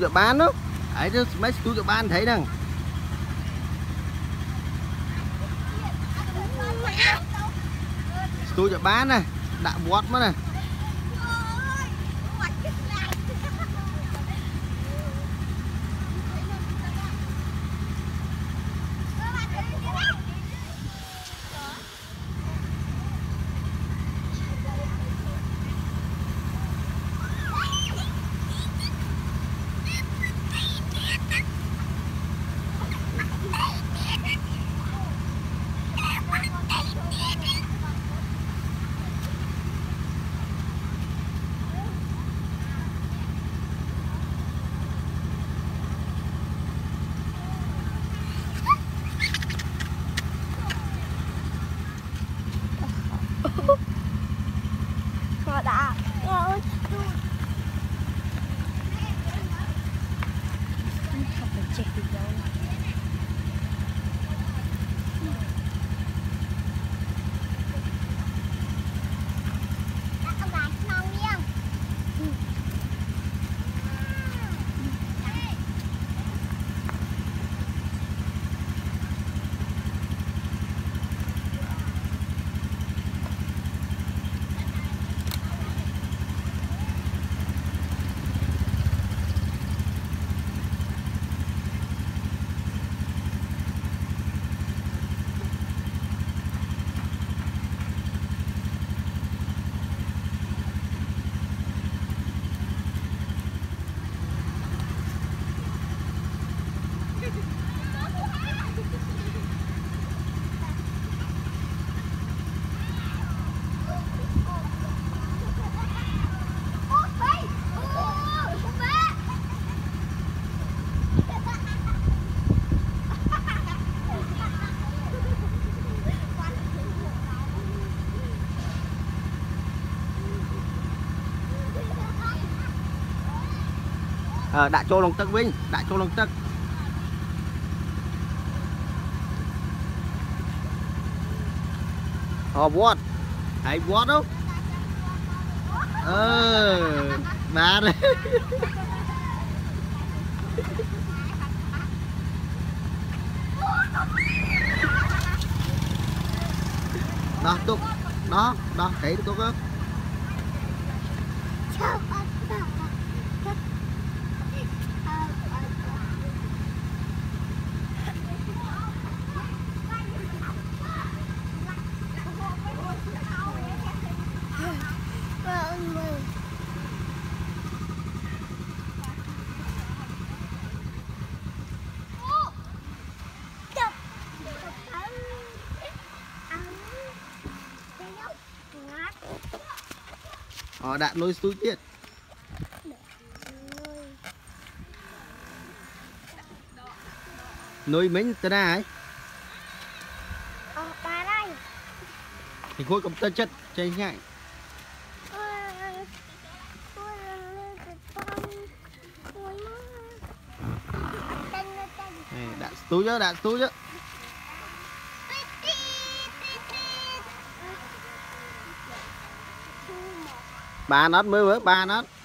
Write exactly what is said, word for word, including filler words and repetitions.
tôi được bán đó. Đấy, mấy tôi được bán thấy rằng tôi được bán này, đã bót mất này. Ờ, đã cho lòng tắc Vinh, đã cho lòng tắc Ờ, bót thấy bót không? Ờ, bà đấy. Đó, tục, đó, đó, thấy tục không? Họ đã lôi túi tiệt. Nôi mình tên à ấy. Ờ, bà đây. Thì khôi cầm tên chất chơi ngại. Đã túi chứ, đã túi chứ. Ba nốt mới với ba nốt.